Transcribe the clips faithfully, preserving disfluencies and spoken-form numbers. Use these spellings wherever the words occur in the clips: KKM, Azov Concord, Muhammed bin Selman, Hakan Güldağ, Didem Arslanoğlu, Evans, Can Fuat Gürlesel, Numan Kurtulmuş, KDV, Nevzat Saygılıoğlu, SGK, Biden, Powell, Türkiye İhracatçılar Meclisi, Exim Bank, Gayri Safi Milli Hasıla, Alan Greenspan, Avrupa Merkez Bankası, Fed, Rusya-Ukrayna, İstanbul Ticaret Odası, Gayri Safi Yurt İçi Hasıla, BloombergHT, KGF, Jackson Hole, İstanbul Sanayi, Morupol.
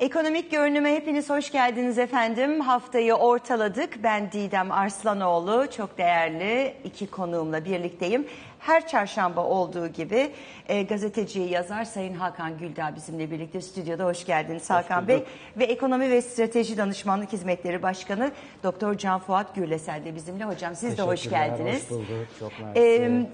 Ekonomik görünüme hepiniz hoş geldiniz efendim. Haftayı ortaladık. Ben Didem Arslanoğlu. Çok değerli iki konuğumla birlikteyim. Her çarşamba olduğu gibi e, gazeteci, yazar Sayın Hakan Güldağ bizimle birlikte stüdyoda. Hoş geldiniz Hakan hoş Bey. Ve Ekonomi ve Strateji Danışmanlık Hizmetleri Başkanı Doktor Can Fuat Gürlesel de bizimle. Hocam siz de hoş geldiniz. Hoş bulduk. Çok e,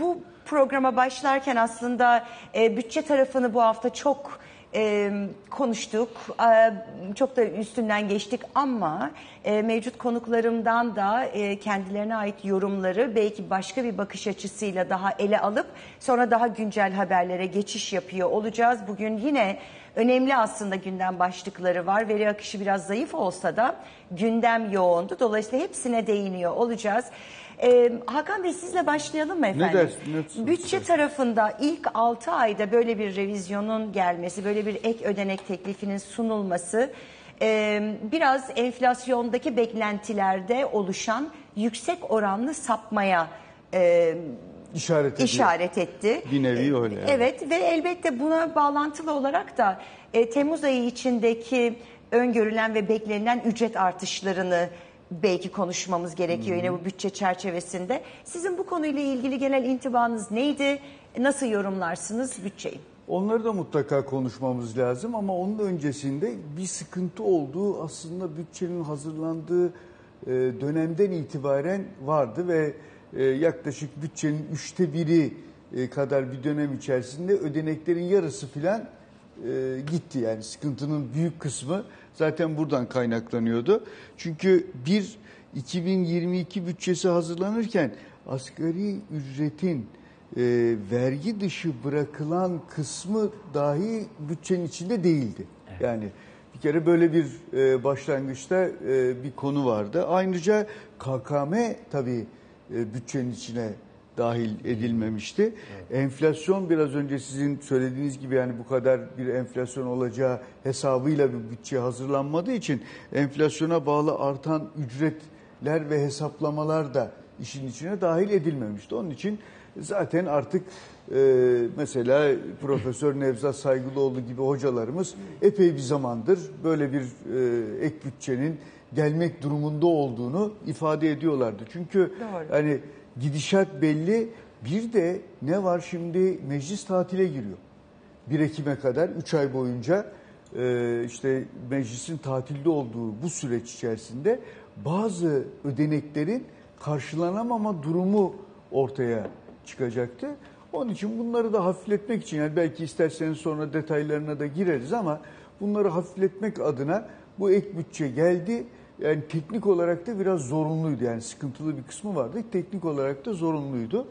bu programa başlarken aslında e, bütçe tarafını bu hafta çok E, konuştuk, e, çok da üstünden geçtik ama e, mevcut konuklarımdan da e, kendilerine ait yorumları belki başka bir bakış açısıyla daha ele alıp sonra daha güncel haberlere geçiş yapıyor olacağız. Bugün yine önemli aslında gündem başlıkları var. Veri akışı biraz zayıf olsa da gündem yoğundu. Dolayısıyla hepsine değiniyor olacağız. Ee, Hakan Bey sizle başlayalım mı efendim? Ne dersin, ne dersin? Bütçe tarafında ilk altı ayda böyle bir revizyonun gelmesi, böyle bir ek ödenek teklifinin sunulması, e, biraz enflasyondaki beklentilerde oluşan yüksek oranlı sapmaya e, İşaret, işaret etti. Bir nevi öyle. Yani. Evet ve elbette buna bağlantılı olarak da e, Temmuz ayı içindeki öngörülen ve beklenilen ücret artışlarını belki konuşmamız gerekiyor hmm. yine bu bütçe çerçevesinde. Sizin bu konuyla ilgili genel intibanız neydi? Nasıl yorumlarsınız bütçeyi? Onları da mutlaka konuşmamız lazım ama onun öncesinde bir sıkıntı olduğu aslında bütçenin hazırlandığı dönemden itibaren vardı ve yaklaşık bütçenin üçte biri kadar bir dönem içerisinde ödeneklerin yarısı filan gitti. Yani sıkıntının büyük kısmı zaten buradan kaynaklanıyordu. Çünkü bir iki bin yirmi iki bütçesi hazırlanırken asgari ücretin e, vergi dışı bırakılan kısmı dahi bütçenin içinde değildi. Evet. Yani bir kere böyle bir e, başlangıçta e, bir konu vardı. Ayrıca K K M tabii e, bütçenin içine dahil edilmemişti. Evet. Enflasyon biraz önce sizin söylediğiniz gibi yani bu kadar bir enflasyon olacağı hesabıyla bir bütçe hazırlanmadığı için enflasyona bağlı artan ücretler ve hesaplamalar da işin içine dahil edilmemişti. Onun için zaten artık e, mesela Profesör Nevzat Saygılıoğlu gibi hocalarımız epey bir zamandır böyle bir e, ek bütçenin gelmek durumunda olduğunu ifade ediyorlardı. Çünkü doğru. Hani gidişat belli. Bir de ne var şimdi? Meclis tatile giriyor. bir Ekim'e kadar üç ay boyunca işte meclisin tatilde olduğu bu süreç içerisinde bazı ödeneklerin karşılanamama durumu ortaya çıkacaktı. Onun için bunları da hafifletmek için yani belki isterseniz sonra detaylarına da gireriz ama bunları hafifletmek adına bu ek bütçe geldi. Yani teknik olarak da biraz zorunluydu. Yani sıkıntılı bir kısmı vardı. Teknik olarak da zorunluydu.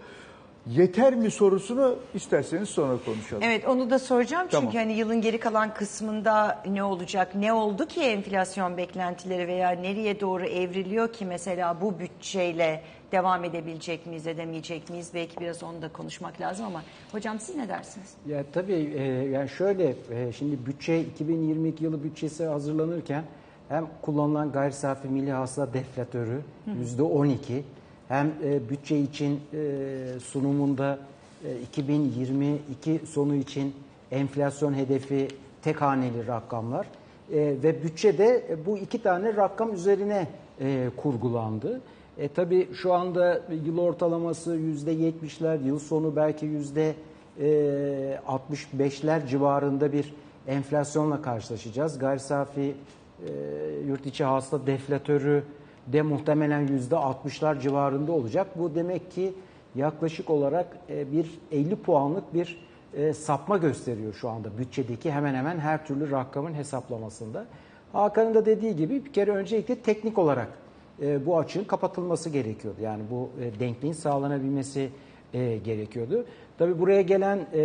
Yeter mi sorusunu isterseniz sonra konuşalım. Evet onu da soracağım. Tamam. Çünkü hani yılın geri kalan kısmında ne olacak? Ne oldu ki enflasyon beklentileri veya nereye doğru evriliyor ki mesela bu bütçeyle devam edebilecek miyiz, edemeyecek miyiz? Belki biraz onu da konuşmak lazım ama hocam siz ne dersiniz? Ya tabii e, yani şöyle e, şimdi bütçe iki bin yirmi iki yılı bütçesi hazırlanırken hem kullanılan gayri safi milli hasıla deflatörü yüzde on iki hem e, bütçe için e, sunumunda e, iki bin yirmi iki sonu için enflasyon hedefi tek haneli rakamlar e, ve bütçede e, bu iki tane rakam üzerine e, kurgulandı. E, tabii şu anda yıl ortalaması yüzde yetmişler, yıl sonu belki yüzde altmış beşler civarında bir enflasyonla karşılaşacağız. Gayri safi E, yurt içi hasıla deflatörü de muhtemelen yüzde altmışlar civarında olacak. Bu demek ki yaklaşık olarak e, bir elli puanlık bir e, sapma gösteriyor şu anda bütçedeki hemen hemen her türlü rakamın hesaplamasında. Hakan'ın da dediği gibi bir kere öncelikle teknik olarak e, bu açığın kapatılması gerekiyordu. Yani bu e, denkliğin sağlanabilmesi e, gerekiyordu. Tabii buraya gelen e,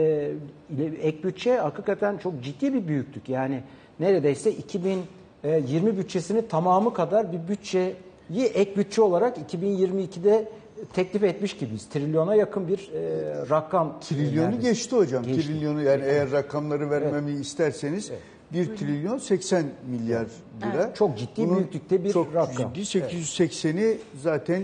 ek bütçe hakikaten çok ciddi bir büyüklük. Yani neredeyse iki bin yirmi bütçesinin tamamı kadar bir bütçeyi ek bütçe olarak iki bin yirmi ikide teklif etmiş gibiyiz. Trilyona yakın bir e, rakam. Trilyonu yani, geçti hocam. Geçti. Trilyonu yani evet. Eğer rakamları vermemi evet. isterseniz evet. bir trilyon seksen milyar lira. Evet. Çok ciddi bunun büyüklükte bir çok rakam. Çok ciddi. sekiz yüz sekseni evet. zaten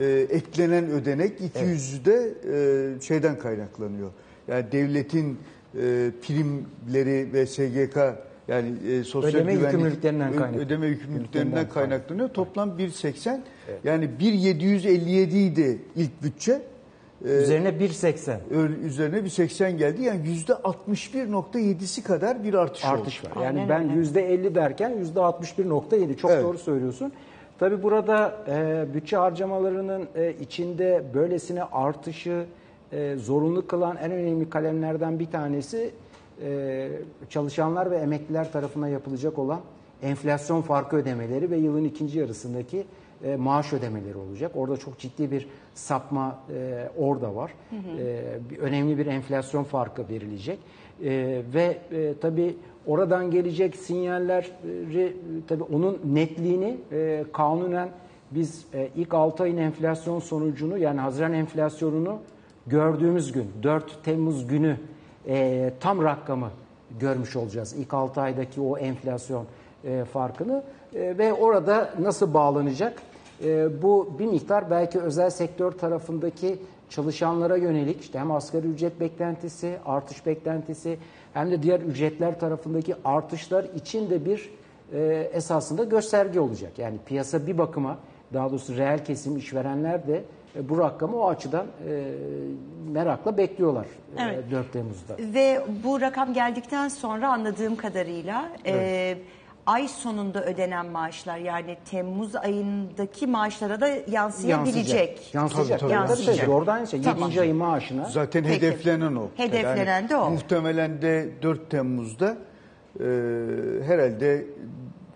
e, eklenen ödenek iki yüzü de evet. e, şeyden kaynaklanıyor. Yani devletin e, primleri ve S G K Yani e, sosyal ödeme güvenlik, yükümlülüklerinden kaynaklanıyor. Ödeme yükümlülüklerinden kaynaklanıyor. Toplam bir seksen. Evet. Yani bir virgül yedi yüz elli yedi idi ilk bütçe. Ee, üzerine bir virgül seksen. Üzerine bir virgül seksen geldi. Yani yüzde altmış bir virgül yedisi kadar bir artış, artış oldu. Var. Yani aynen, ben aynen. yüzde elli derken yüzde altmış bir virgül yedi. Çok evet. doğru söylüyorsun. Tabii burada e, bütçe harcamalarının e, içinde böylesine artışı e, zorunlu kılan en önemli kalemlerden bir tanesi Ee, çalışanlar ve emekliler tarafından yapılacak olan enflasyon farkı ödemeleri ve yılın ikinci yarısındaki e, maaş ödemeleri olacak. Orada çok ciddi bir sapma e, orada var. Hı hı. E, bir, önemli bir enflasyon farkı verilecek. E, ve e, tabii oradan gelecek sinyalleri, tabii onun netliğini e, kanunen biz e, ilk altı ayın enflasyon sonucunu, yani Haziran enflasyonunu gördüğümüz gün, dört Temmuz günü E, tam rakamı görmüş olacağız. İlk altı aydaki o enflasyon e, farkını e, ve orada nasıl bağlanacak? E, bu bir miktar belki özel sektör tarafındaki çalışanlara yönelik işte hem asgari ücret beklentisi, artış beklentisi hem de diğer ücretler tarafındaki artışlar için de bir e, esasında gösterge olacak. Yani piyasa bir bakıma, daha doğrusu reel kesim, işverenler de bu rakamı o açıdan e, merakla bekliyorlar evet. e, dört Temmuz'da. Ve bu rakam geldikten sonra anladığım kadarıyla evet. e, ay sonunda ödenen maaşlar, yani Temmuz ayındaki maaşlara da yansıyabilecek. Yansıyacak. Yansıyacak. Tabii, tabii, yansıyacak. Tabii, oradan ise yedinci tamam. ayın maaşına. Zaten peki, hedeflenen o. Hedeflenen yani de o. Muhtemelen de dört Temmuz'da e, herhalde...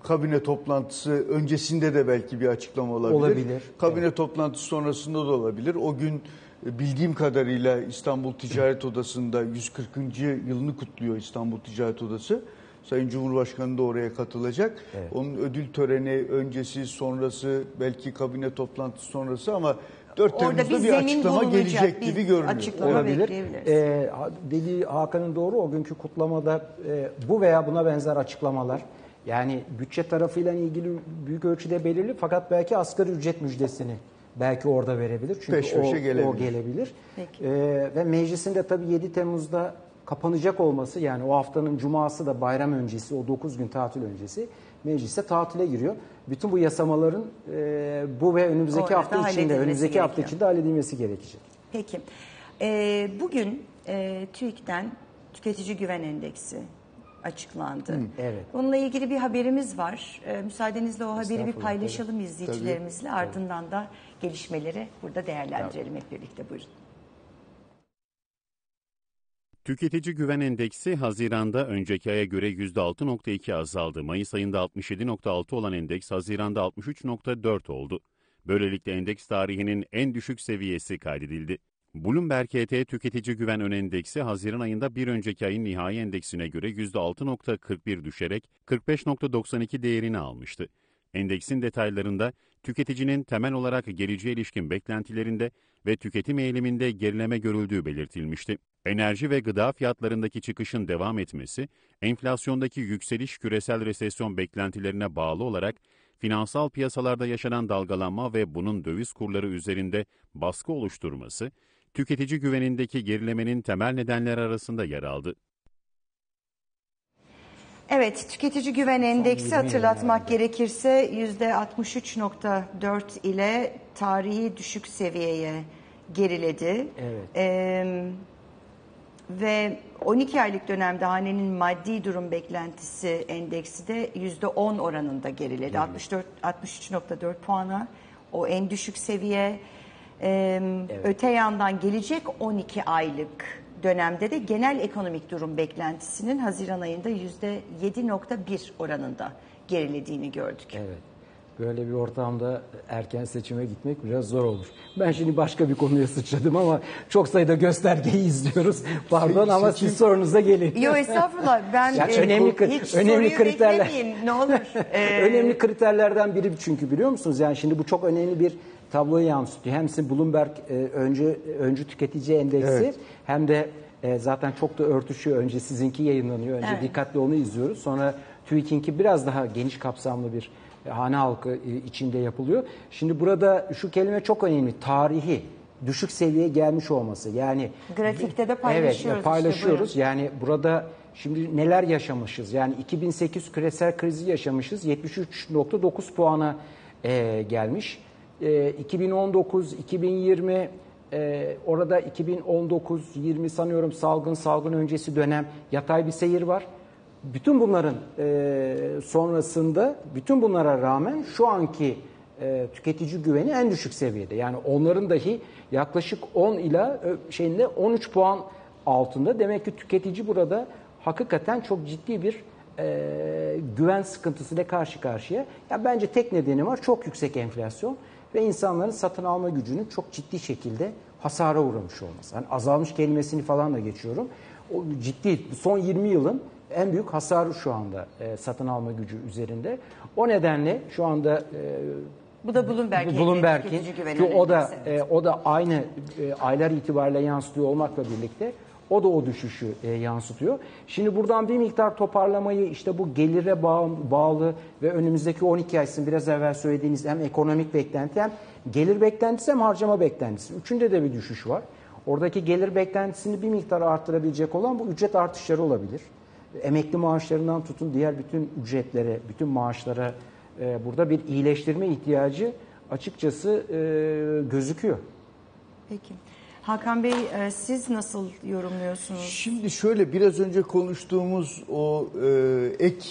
Kabine toplantısı öncesinde de belki bir açıklama olabilir. Olabilir. Kabine evet. toplantısı sonrasında da olabilir. O gün bildiğim kadarıyla İstanbul Ticaret Odası'nda yüz kırkıncı yılını kutluyor İstanbul Ticaret Odası. Sayın Cumhurbaşkanı da oraya katılacak. Evet. Onun ödül töreni öncesi, sonrası, belki kabine toplantısı sonrası ama dört Temmuz'da bir açıklama gelecek gibi görünüyor. Olabilir. Ee, dediği Hakan'ın doğru, o günkü kutlamada e, bu veya buna benzer açıklamalar. Yani bütçe tarafıyla ilgili büyük ölçüde belirli, fakat belki asgari ücret müjdesini belki orada verebilir. Çünkü Peş o, gelebilir. o gelebilir. Ee, ve meclisin de tabii yedi Temmuz'da kapanacak olması, yani o haftanın cuması da bayram öncesi, o dokuz gün tatil öncesi meclise tatile giriyor. Bütün bu yasamaların e, bu ve önümüzdeki o hafta içinde, önümüzdeki gerekiyor. hafta içinde halledilmesi gerekecek. Peki. E, bugün e, TÜİK'ten Tüketici Güven Endeksi açıklandı. Hı, evet. Bununla ilgili bir haberimiz var. Ee, müsaadenizle o haberi bir paylaşalım tabii. izleyicilerimizle. Tabii. Ardından da gelişmeleri burada değerlendirelim hep birlikte. Buyurun. Tüketici Güven Endeksi Haziran'da önceki aya göre yüzde altı virgül iki azaldı. Mayıs ayında altmış yedi virgül altı olan endeks Haziran'da altmış üç virgül dört oldu. Böylelikle endeks tarihinin en düşük seviyesi kaydedildi. BloombergHT Tüketici Güven Ön Endeksi Haziran ayında bir önceki ayın nihai endeksine göre yüzde altı virgül kırk bir düşerek kırk beş virgül doksan iki değerini almıştı. Endeksin detaylarında tüketicinin temel olarak geleceğe ilişkin beklentilerinde ve tüketim eğiliminde gerileme görüldüğü belirtilmişti. Enerji ve gıda fiyatlarındaki çıkışın devam etmesi, enflasyondaki yükseliş küresel resesyon beklentilerine bağlı olarak finansal piyasalarda yaşanan dalgalanma ve bunun döviz kurları üzerinde baskı oluşturması, tüketici güvenindeki gerilemenin temel nedenleri arasında yer aldı. Evet, tüketici güven endeksi hatırlatmak gerekirse yüzde altmış üç virgül dört ile tarihi düşük seviyeye geriledi. Evet. Ee, ve on iki aylık dönemde hanenin maddi durum beklentisi endeksi de yüzde on oranında geriledi. altmış dört, altmış üç virgül dört puana, o en düşük seviye. Ee, evet. Öte yandan gelecek on iki aylık dönemde de genel ekonomik durum beklentisinin Haziran ayında yüzde yedi virgül bir oranında gerilediğini gördük. Evet. Böyle bir ortamda erken seçime gitmek biraz zor olur. Ben şimdi başka bir konuya sıçradım ama çok sayıda göstergeyi izliyoruz. Pardon şey, ama seçim... siz sorunuza gelin. Yok estağfurullah. Ben yani e, önemli, hiç önemli kriterler. Ne olur. Ee... önemli kriterlerden biri, çünkü biliyor musunuz? Yani şimdi bu çok önemli bir tabloyu yansıtıyor. Hem Bloomberg e, öncü, öncü tüketici endeksi evet. hem de e, zaten çok da örtüşüyor. Önce sizinki yayınlanıyor. Önce evet. dikkatli onu izliyoruz. Sonra TÜİK'inki biraz daha geniş kapsamlı bir hane halkı içinde yapılıyor. Şimdi burada şu kelime çok önemli. Tarihi düşük seviyeye gelmiş olması. Yani grafikte de paylaşıyoruz. Evet, paylaşıyoruz. İşte, yani burada Şimdi neler yaşamışız? Yani iki bin sekiz küresel krizi yaşamışız. yetmiş üç nokta dokuz puana e, gelmiş. E, iki bin on dokuz iki bin yirmi e, orada iki bin on dokuz yirmi sanıyorum salgın salgın öncesi dönem yatay bir seyir var. Bütün bunların e, sonrasında bütün bunlara rağmen şu anki e, tüketici güveni en düşük seviyede. Yani onların dahi yaklaşık on ila şeyinde on üç puan altında. Demek ki tüketici burada hakikaten çok ciddi bir e, güven sıkıntısıyla karşı karşıya. Ya bence tek nedeni var, çok yüksek enflasyon ve insanların satın alma gücünün çok ciddi şekilde hasara uğramış olması. Yani azalmış kelimesini falan da geçiyorum. O ciddi son yirmi yılın en büyük hasarı şu anda e, satın alma gücü üzerinde. O nedenle şu anda e, bu da Bloomberg'in Bloomberg'in ki o da e, o da aynı e, aylar itibariyle yansıtıyor olmakla birlikte. O da o düşüşü e, yansıtıyor. Şimdi buradan bir miktar toparlamayı işte bu gelire bağ, bağlı ve önümüzdeki on iki ay sizin biraz evvel söylediğiniz hem ekonomik beklenti hem gelir beklentisi hem harcama beklentisi. Üçünde de bir düşüş var. Oradaki gelir beklentisini bir miktar arttırabilecek olan bu ücret artışları olabilir. Emekli maaşlarından tutun diğer bütün ücretlere, bütün maaşlara e, burada bir iyileştirme ihtiyacı açıkçası e, gözüküyor. Peki. Hakan Bey, siz nasıl yorumluyorsunuz? Şimdi şöyle, biraz önce konuştuğumuz o e, ek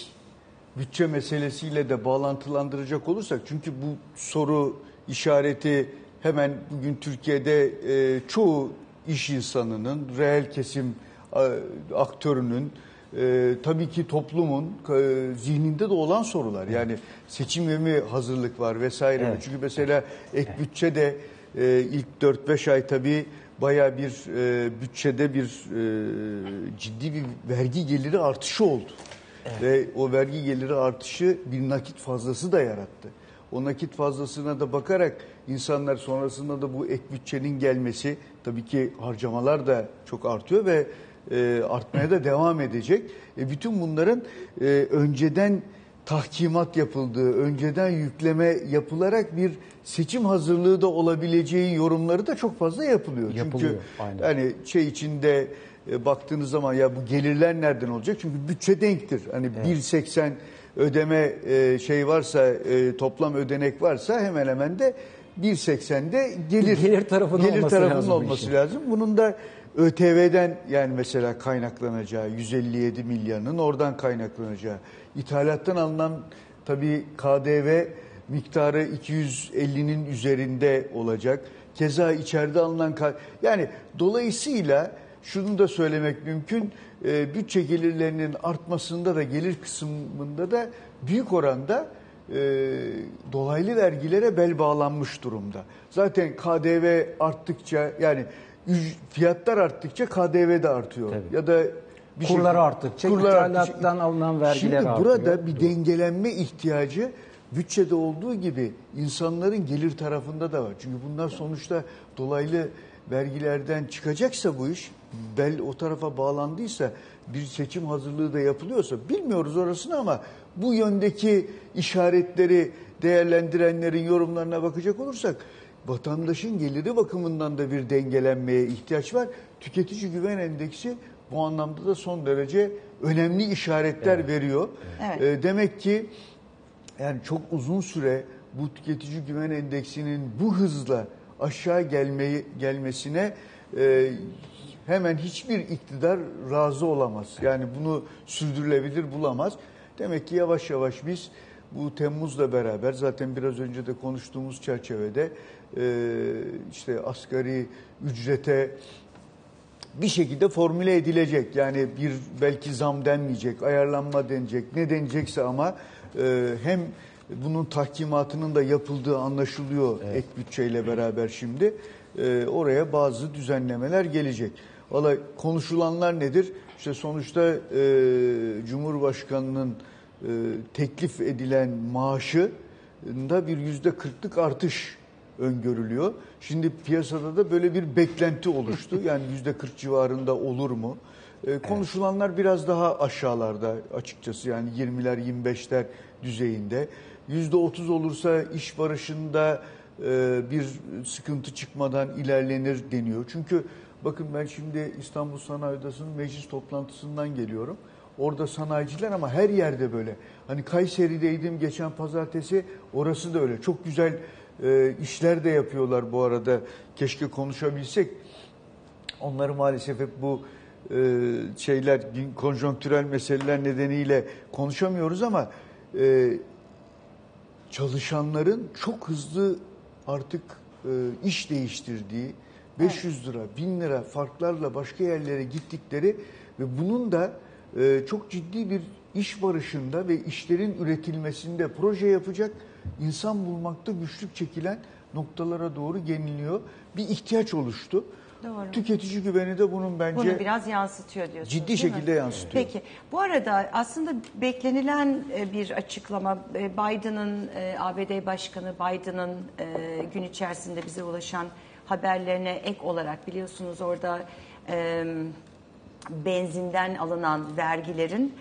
bütçe meselesiyle de bağlantılandıracak olursak, çünkü bu soru işareti hemen bugün Türkiye'de e, çoğu iş insanının, reel kesim e, aktörünün, e, tabii ki toplumun e, zihninde de olan sorular. Yani seçime mi hazırlık var vesaire. Evet. Çünkü mesela ek bütçe de e, ilk dört beş ay tabii bayağı bir e, bütçede bir e, ciddi bir vergi geliri artışı oldu. Evet. Ve o vergi geliri artışı bir nakit fazlası da yarattı. O nakit fazlasına da bakarak insanlar sonrasında da bu ek bütçenin gelmesi, tabii ki harcamalar da çok artıyor ve e, artmaya da devam edecek. E, bütün bunların e, önceden tahkimat yapıldığı, önceden yükleme yapılarak bir seçim hazırlığı da olabileceği yorumları da çok fazla yapılıyor. yapılıyor Çünkü hani şey içinde e, baktığınız zaman ya bu gelirler nereden olacak? Çünkü bütçe denktir. Hani evet. bir seksen ödeme e, şey varsa, e, toplam ödenek varsa hemen hemen de bir seksende gelir gelir tarafının gelir olması, tarafının lazım, olması lazım. Bunun da ÖTV'den yani mesela kaynaklanacağı yüz elli yedi milyarının oradan kaynaklanacağı, ithalattan alınan tabii K D V miktarı iki yüz ellinin üzerinde olacak. Keza içeride alınan yani dolayısıyla şunu da söylemek mümkün, e, bütçe gelirlerinin artmasında da gelir kısmında da büyük oranda e, dolaylı vergilere bel bağlanmış durumda. Zaten K D V arttıkça yani fiyatlar arttıkça K D V de artıyor. Tabii. Ya da bir kurlar şey, arttıkça ithalattan alınan vergiler artıyor. Şimdi burada artıyor. Bir dengelenme ihtiyacı bütçede olduğu gibi insanların gelir tarafında da var. Çünkü bunlar sonuçta dolaylı vergilerden çıkacaksa bu iş, bel o tarafa bağlandıysa, bir seçim hazırlığı da yapılıyorsa, bilmiyoruz orasını ama bu yöndeki işaretleri değerlendirenlerin yorumlarına bakacak olursak vatandaşın geliri bakımından da bir dengelenmeye ihtiyaç var. Tüketici güven endeksi bu anlamda da son derece önemli işaretler evet. veriyor. Evet. E, demek ki yani çok uzun süre bu tüketici güven endeksinin bu hızla aşağı gelmeyi gelmesine e, hemen hiçbir iktidar razı olamaz. Yani bunu sürdürülebilir bulamaz. Demek ki yavaş yavaş biz bu Temmuz'la beraber zaten biraz önce de konuştuğumuz çerçevede e, işte asgari ücrete bir şekilde formüle edilecek. Yani bir belki zam denmeyecek, ayarlanma denecek, ne denecekse ama e, hem bunun tahkimatının da yapıldığı anlaşılıyor evet. ek bütçeyle beraber şimdi. E, oraya bazı düzenlemeler gelecek. Valla konuşulanlar nedir? İşte sonuçta e, Cumhurbaşkanı'nın E, teklif edilen maaşında bir yüzde kırklık artış öngörülüyor. Şimdi piyasada da böyle bir beklenti oluştu. Yani yüzde kırk civarında olur mu? E, konuşulanlar evet. biraz daha aşağılarda açıkçası. Yani yirmiler yirmi beşler düzeyinde. Yüzde otuz olursa iş barışında e, bir sıkıntı çıkmadan ilerlenir deniyor. Çünkü bakın ben şimdi İstanbul Sanayi Odası'nın meclis toplantısından geliyorum. Orada sanayiciler ama her yerde böyle. Hani Kayseri'deydim geçen pazartesi, orası da öyle. Çok güzel e, işler de yapıyorlar bu arada. Keşke konuşabilsek. Onları maalesef hep bu e, şeyler, konjonktürel meseleler nedeniyle konuşamıyoruz ama e, çalışanların çok hızlı artık e, iş değiştirdiği, beş yüz lira, bin lira farklarla başka yerlere gittikleri ve bunun da e, çok ciddi bir iş barışında ve işlerin üretilmesinde proje yapacak insan bulmakta güçlük çekilen noktalara doğru yeniliyor. Bir ihtiyaç oluştu. Doğru. Tüketici güveni de bunun bence bunu biraz yansıtıyor diyorsunuz. Ciddi şekilde mi? Yansıtıyor. Peki bu arada aslında beklenilen bir açıklama, Biden'ın, A B D Başkanı Biden'ın gün içerisinde bize ulaşan haberlerine ek olarak biliyorsunuz orada benzinden alınan vergilerin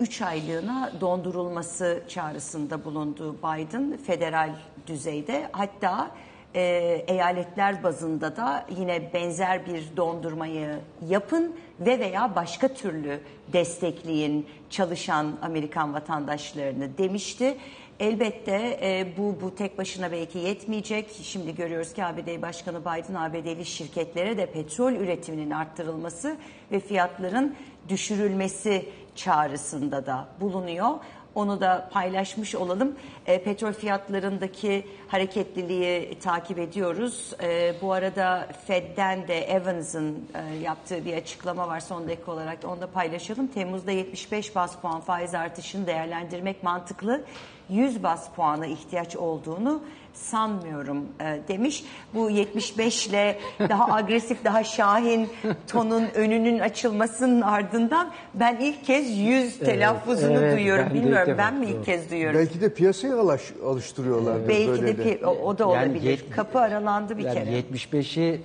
üç aylığına dondurulması çağrısında bulundu Biden federal düzeyde, hatta E, eyaletler bazında da yine benzer bir dondurmayı yapın ve veya başka türlü destekleyin çalışan Amerikan vatandaşlarını demişti. Elbette e, bu bu tek başına belki yetmeyecek. Şimdi görüyoruz ki A B D Başkanı Biden, A B D'li şirketlere de petrol üretiminin arttırılması ve fiyatların düşürülmesi çağrısında da bulunuyor. Onu da paylaşmış olalım. E, petrol fiyatlarındaki hareketliliği takip ediyoruz. E, bu arada Fed'den de Evans'ın e, yaptığı bir açıklama var son dakika olarak. Onu da paylaşalım. Temmuz'da yetmiş beş baz puan faiz artışını değerlendirmek mantıklı. yüz baz puana ihtiyaç olduğunu sanmıyorum e, demiş. Bu yetmiş beşle daha agresif, daha şahin tonun önünün açılmasının ardından ben ilk kez yüz telaffuzunu evet, evet, duyuyorum. Ben Bilmiyorum de, ben mi ilk kez duyuyorum. Belki de piyasaya alaş, alıştırıyorlar. Belki böyle de, de. O, o da olabilir. Yani yet, Kapı aralandı bir yani kere. yetmiş beşi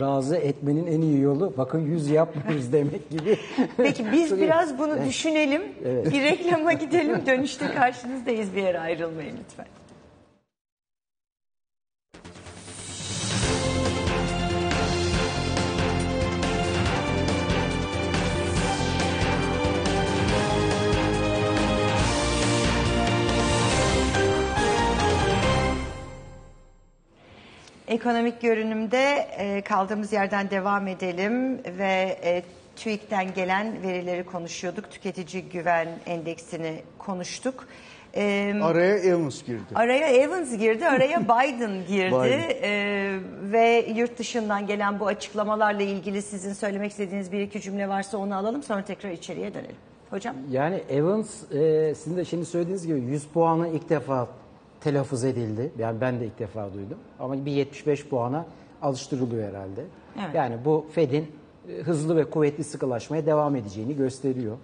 razı etmenin en iyi yolu bakın yüz yapmıyoruz demek gibi. Peki biz biraz bunu yani, düşünelim. Evet. Bir reklama gidelim, dönüşte karşınızdayız, bir yere ayrılmayın lütfen. Ekonomik görünümde kaldığımız yerden devam edelim ve TÜİK'ten gelen verileri konuşuyorduk. Tüketici güven endeksini konuştuk. Araya Evans girdi. Araya Evans girdi, araya Biden girdi. Biden. Ve yurt dışından gelen bu açıklamalarla ilgili sizin söylemek istediğiniz bir iki cümle varsa onu alalım, sonra tekrar içeriye dönelim. Hocam? Yani Evans, sizin de şimdi söylediğiniz gibi yüz puanı ilk defa telaffuz edildi. Yani ben de ilk defa duydum. Ama bir yetmiş beş puana alıştırılıyor herhalde. Evet. Yani bu Fed'in hızlı ve kuvvetli sıkılaşmaya devam edeceğini gösteriyor.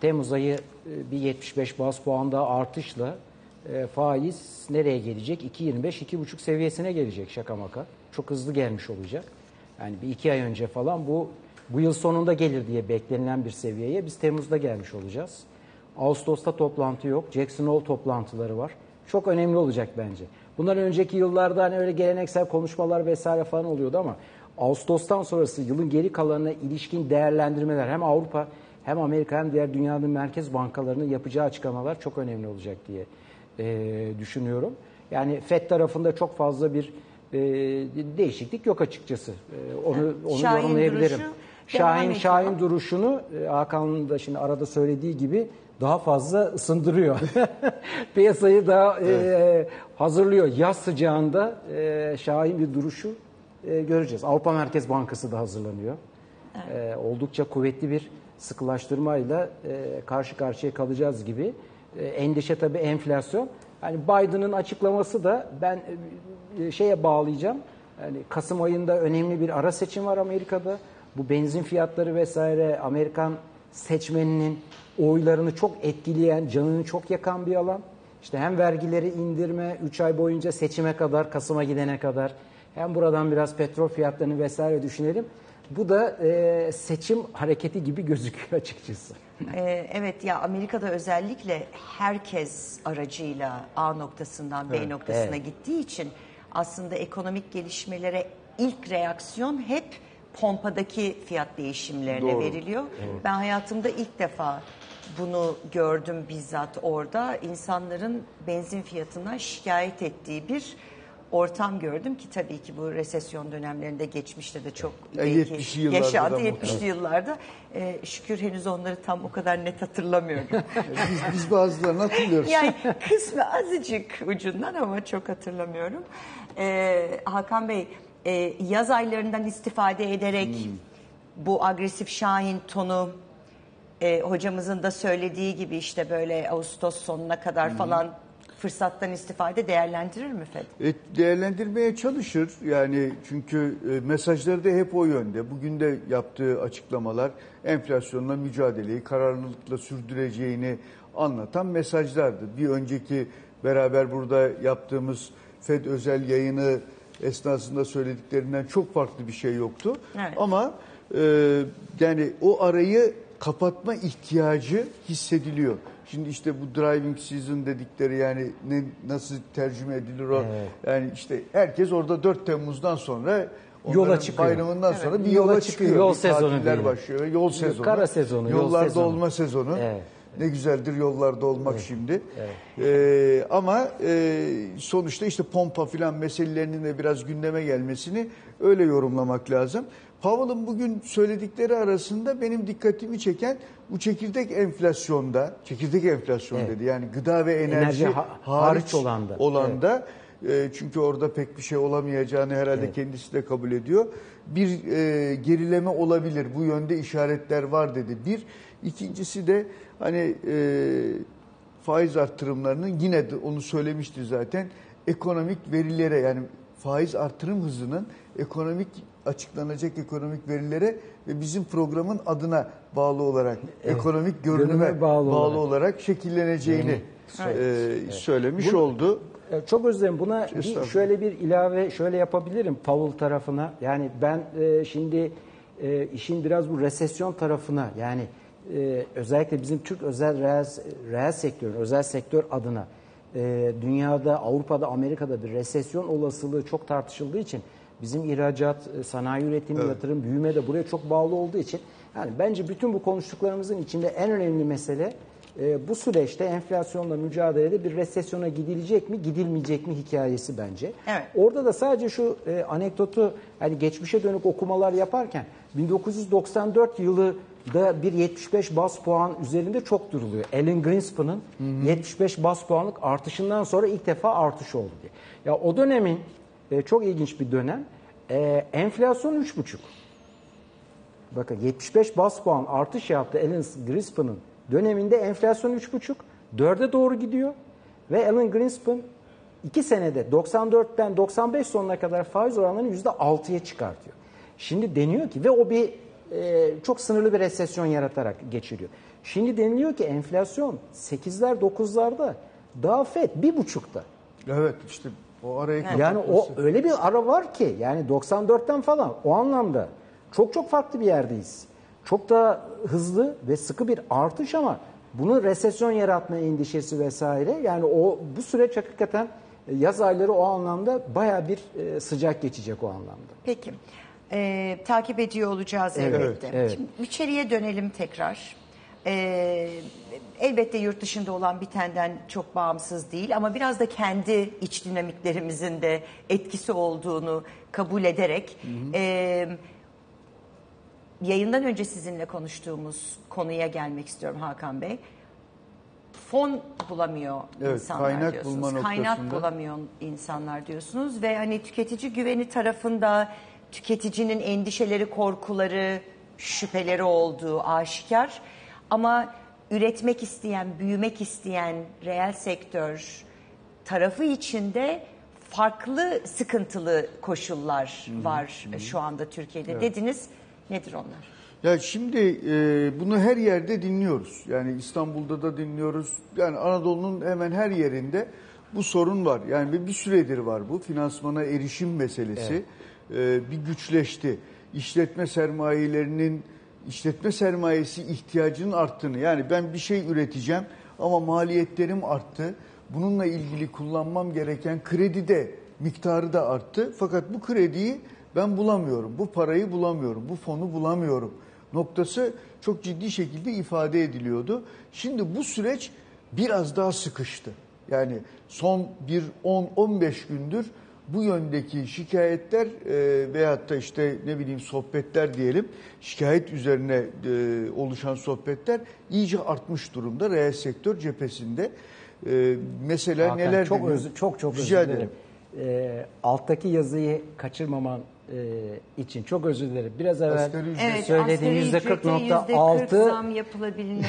Temmuz ayı bir yetmiş beş baz puan daha artışla faiz nereye gelecek? iki yirmi beş iki buçuk seviyesine gelecek şaka maka. Çok hızlı gelmiş olacak. Yani bir iki ay önce falan bu bu yıl sonunda gelir diye beklenilen bir seviyeye biz Temmuz'da gelmiş olacağız. Ağustos'ta toplantı yok. Jackson Hole toplantıları var. Çok önemli olacak bence. Bundan önceki yıllarda hani öyle geleneksel konuşmalar vesaire falan oluyordu ama Ağustos'tan sonrası yılın geri kalanına ilişkin değerlendirmeler hem Avrupa hem Amerika hem diğer dünyanın merkez bankalarının yapacağı açıklamalar çok önemli olacak diye e, düşünüyorum. Yani Fed tarafında çok fazla bir e, değişiklik yok açıkçası. E, onu onu Şahin yorumlayabilirim. Duruşu, Şahin Şahin duruşunu e, Hakan'ın da şimdi arada söylediği gibi daha fazla ısındırıyor. Piyasayı daha evet. e, hazırlıyor. Yaz sıcağında e, Şahin bir duruşu e, göreceğiz. Avrupa Merkez Bankası da hazırlanıyor. Evet. E, oldukça kuvvetli bir sıkılaştırmayla e, karşı karşıya kalacağız gibi. E, endişe tabii enflasyon. Yani Biden'ın açıklaması da ben e, şeye bağlayacağım. Yani Kasım ayında önemli bir ara seçim var Amerika'da. Bu benzin fiyatları vesaire Amerikan seçmeninin oylarını çok etkileyen, canını çok yakan bir alan. İşte hem vergileri indirme, üç ay boyunca seçime kadar, Kasım'a gidene kadar, hem buradan biraz petrol fiyatlarını vesaire düşünelim. Bu da e, seçim hareketi gibi gözüküyor açıkçası. Ee, evet ya Amerika'da özellikle herkes aracıyla A noktasından B evet, noktasına evet. gittiği için aslında ekonomik gelişmelere ilk reaksiyon hep pompadaki fiyat değişimlerine Doğru. veriliyor. Doğru. Ben hayatımda ilk defa bunu gördüm bizzat orada. İnsanların benzin fiyatından şikayet ettiği bir ortam gördüm ki tabii ki bu resesyon dönemlerinde geçmişte de çok yetmişli yıllarda yaşadı yetmişli yıllarda. E, şükür henüz onları tam o kadar net hatırlamıyorum. biz, biz bazılarını hatırlıyoruz. Yani kısmı azıcık ucundan ama çok hatırlamıyorum. E, Hakan Bey e, yaz aylarından istifade ederek hmm. bu agresif şahin tonu e, hocamızın da söylediği gibi işte böyle Ağustos sonuna kadar hmm. falan fırsattan istifade değerlendirir mi Fed? E, değerlendirmeye çalışır yani çünkü e, mesajları da hep o yönde. Bugün de yaptığı açıklamalar enflasyonla mücadeleyi kararlılıkla sürdüreceğini anlatan mesajlardı. Bir önceki beraber burada yaptığımız Fed özel yayını esnasında söylediklerinden çok farklı bir şey yoktu. Evet. Ama e, yani o arayı kapatma ihtiyacı hissediliyor. Şimdi işte bu driving season dedikleri yani ne, nasıl tercüme edilir o? Evet. Yani işte herkes orada dört Temmuz'dan sonra yola çıkıyor. Bayramından evet. sonra bir yola, yola çıkıyor. Yol bir sezonu diye. başlıyor. Yol sezonu. Kara sezonu. Yollarda yol sezonu. olma sezonu. Evet. Ne güzeldir yollarda olmak evet. şimdi. Evet. Ee, ama e, sonuçta işte pompa filan meselelerinin de biraz gündeme gelmesini öyle yorumlamak lazım. Powell'ın bugün söyledikleri arasında benim dikkatimi çeken bu çekirdek enflasyonda, çekirdek enflasyon evet. dedi yani gıda ve enerji, enerji ha hariç olanda, olanda evet. e, çünkü orada pek bir şey olamayacağını herhalde evet. kendisi de kabul ediyor. Bir e, gerileme olabilir, bu yönde işaretler var dedi bir. İkincisi de hani e, faiz artırımlarının yine de onu söylemişti zaten ekonomik verilere yani faiz artırım hızının ekonomik açıklanacak ekonomik verilere ve bizim programın adına bağlı olarak evet. ekonomik görünüme, görünüme bağlı, bağlı olarak, olarak şekilleneceğini evet. E, evet. söylemiş Bunu, oldu. Çok özledim. Buna bir, şöyle bir ilave şöyle yapabilirim Powell tarafına. Yani ben e, şimdi e, işin biraz bu resesyon tarafına yani e, özellikle bizim Türk özel reel, reel sektörün özel sektör adına e, dünyada Avrupa'da Amerika'da bir resesyon olasılığı çok tartışıldığı için bizim ihracat, sanayi üretimi, evet. yatırım, büyüme de buraya çok bağlı olduğu için yani bence bütün bu konuştuklarımızın içinde en önemli mesele e, bu süreçte enflasyonla mücadelede bir resesyona gidilecek mi, gidilmeyecek mi hikayesi bence. Evet. Orada da sadece şu e, anekdotu hani geçmişe dönük okumalar yaparken bin dokuz yüz doksan dört yılı da bir yetmiş beş baz puan üzerinde çok duruluyor. Alan Greenspan'ın yetmiş beş baz puanlık artışından sonra ilk defa artış oldu diye. Ya o dönemin Ee, çok ilginç bir dönem. Ee, enflasyon üç buçuk. Bakın yetmiş beş baz puan artış yaptı Alan Greenspan'ın döneminde enflasyon üç buçuk. dörde doğru gidiyor. Ve Alan Greenspan iki senede doksan dörtten doksan beş sonuna kadar faiz oranlarını yüzde altıya çıkartıyor. Şimdi deniyor ki ve o bir e, çok sınırlı bir resesyon yaratarak geçiriyor. Şimdi deniliyor ki enflasyon sekizler dokuzlarda daha Fed bir buçukta. Evet işte o arayı yani kapatması. O öyle bir ara var ki yani doksan dörtten falan o anlamda çok çok farklı bir yerdeyiz. Çok daha hızlı ve sıkı bir artış ama bunu resesyon yaratma endişesi vesaire yani o bu süreç hakikaten yaz ayları o anlamda baya bir sıcak geçecek o anlamda. Peki ee, takip ediyor olacağız evet, elbette. Evet. Şimdi içeriye dönelim tekrar. Ee, elbette yurt dışında olan bitenden çok bağımsız değil ama biraz da kendi iç dinamiklerimizin de etkisi olduğunu kabul ederek hı hı. E, yayından önce sizinle konuştuğumuz konuya gelmek istiyorum Hakan Bey. Fon bulamıyor evet, insanlar kaynak diyorsunuz. Kaynak noktasında. bulamıyor insanlar diyorsunuz ve hani tüketici güveni tarafında tüketicinin endişeleri, korkuları, şüpheleri olduğu aşikar. Ama üretmek isteyen, büyümek isteyen reel sektör tarafı içinde farklı sıkıntılı koşullar var hmm. şu anda Türkiye'de evet. dediniz. Nedir onlar? Ya şimdi e, bunu her yerde dinliyoruz. Yani İstanbul'da da dinliyoruz. Yani Anadolu'nun hemen her yerinde bu sorun var. Yani bir süredir var bu. Finansmana erişim meselesi evet. e, bir güçleşti. İşletme sermayelerinin İşletme sermayesi ihtiyacının arttığını yani ben bir şey üreteceğim ama maliyetlerim arttı. Bununla ilgili kullanmam gereken kredi de miktarı da arttı. Fakat bu krediyi ben bulamıyorum, bu parayı bulamıyorum, bu fonu bulamıyorum noktası çok ciddi şekilde ifade ediliyordu. Şimdi bu süreç biraz daha sıkıştı. Yani son bir on on beş gündür bu yöndeki şikayetler e, veyahut da işte ne bileyim sohbetler diyelim, şikayet üzerine e, oluşan sohbetler iyice artmış durumda reel sektör cephesinde. E, mesela Hakan, neler... Çok öz, çok, çok özür dilerim. E, alttaki yazıyı kaçırmaman e, için çok özür dilerim. Biraz evvel evet, söylediğim yüzde kırk nokta altı zam yapılabilir.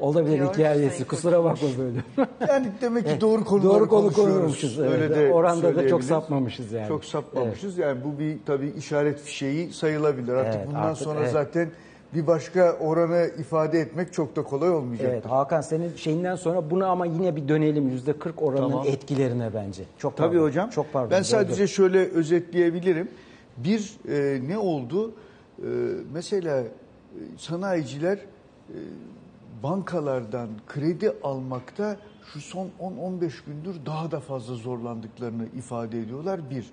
Olabilir hikayesi. Kusura bakma böyle. Yani demek ki doğru konuları doğru konu konuşuyoruz. Evet. Evet, oranda da çok sapmamışız yani. Çok sapmamışız. Evet. Yani bu bir tabii işaret fişeği sayılabilir. Artık evet, bundan artık, sonra evet. zaten bir başka oranı ifade etmek çok da kolay olmayacak. Evet Hakan, senin şeyinden sonra buna ama yine bir dönelim yüzde kırk oranının tamam. etkilerine bence. Çok tabii pardon. Hocam. Çok pardon. Ben sadece doğru. şöyle özetleyebilirim. Bir e, ne oldu? E, mesela sanayiciler e, bankalardan kredi almakta şu son on on beş gündür daha da fazla zorlandıklarını ifade ediyorlar bir.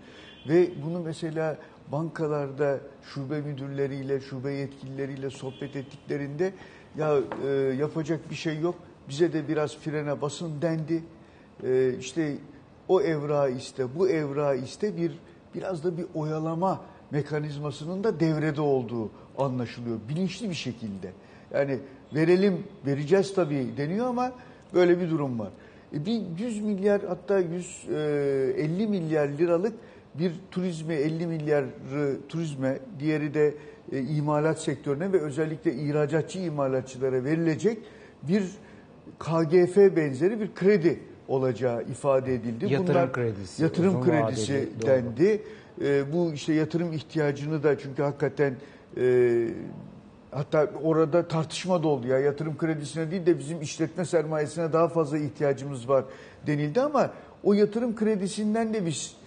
Ve bunu mesela bankalarda şube müdürleriyle, şube yetkilileriyle sohbet ettiklerinde ya e, yapacak bir şey yok, bize de biraz frene basın dendi. E, işte o evrağı iste, bu evrağı iste bir biraz da bir oyalama mekanizmasının da devrede olduğu anlaşılıyor bilinçli bir şekilde. Yani verelim, vereceğiz tabii deniyor ama böyle bir durum var. E, bir yüz milyar hatta yüz elli milyar liralık bir turizme elli milyarı turizme, diğeri de e, imalat sektörüne ve özellikle ihracatçı imalatçılara verilecek bir K G F benzeri bir kredi olacağı ifade edildi. Yatırım Bunlar, kredisi. Yatırım kredisi vadeli, dendi. E, bu işte yatırım ihtiyacını da çünkü hakikaten e, hatta orada tartışma da oldu ya yatırım kredisine değil de bizim işletme sermayesine daha fazla ihtiyacımız var denildi ama o yatırım kredisinden de biz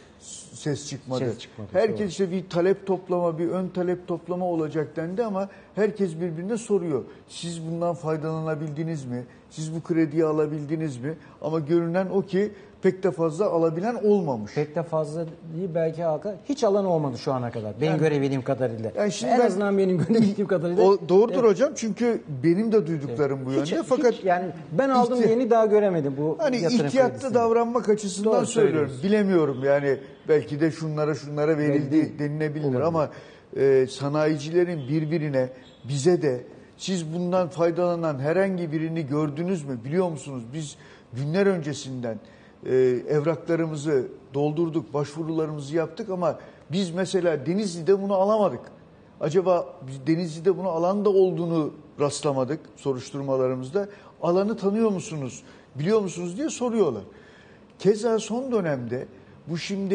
ses çıkmadı. Ses çıkmadı. Herkes işte bir talep toplama, bir ön talep toplama olacak dendi ama herkes birbirine soruyor. Siz bundan faydalanabildiniz mi? Siz bu krediyi alabildiniz mi? Ama görünen o ki pek de fazla alabilen olmamış. Pek de fazla değil belki halka. Hiç alan olmadı şu ana kadar. Benim yani, görebildiğim kadarıyla. Yani şimdi en ben, azından benim görebildiğim kadarıyla. O doğrudur evet. hocam çünkü benim de duyduklarım evet. bu yönde. Hiç, fakat hiç, yani ben aldım ihti- yeni daha göremedim bu hani ihtiyatlı davranmak açısından doğru söylüyorum. Bilemiyorum yani belki de şunlara şunlara verildi belki denilebilir olabilir. Ama e, sanayicilerin birbirine bize de siz bundan faydalanan herhangi birini gördünüz mü biliyor musunuz? Biz günler öncesinden Ee, evraklarımızı doldurduk, başvurularımızı yaptık ama biz mesela Denizli'de bunu alamadık. Acaba Denizli'de bunu alan da olduğunu rastlamadık soruşturmalarımızda. Alanı tanıyor musunuz, biliyor musunuz diye soruyorlar. Keza son dönemde bu şimdi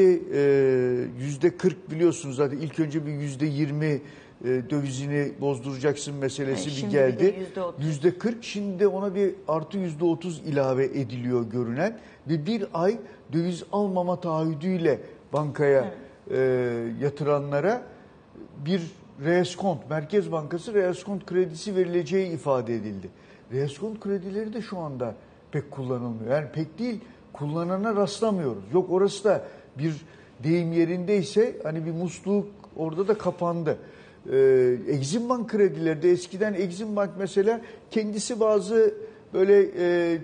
yüzde kırk biliyorsunuz zaten ilk önce bir yüzde yirmi dövizini bozduracaksın meselesi yani bir geldi. Yüzde kırk şimdi ona bir artı yüzde otuz ilave ediliyor görünen ve bir ay döviz almama taahhüdüyle bankaya evet. e, yatıranlara bir reeskont, Merkez Bankası reeskont kredisi verileceği ifade edildi. Reeskont kredileri de şu anda pek kullanılmıyor. Yani pek değil kullanana rastlamıyoruz. Yok orası da bir deyim yerindeyse hani bir musluk orada da kapandı. Ee, Exim Bank kredileri de eskiden Exim Bank mesela kendisi bazı böyle e,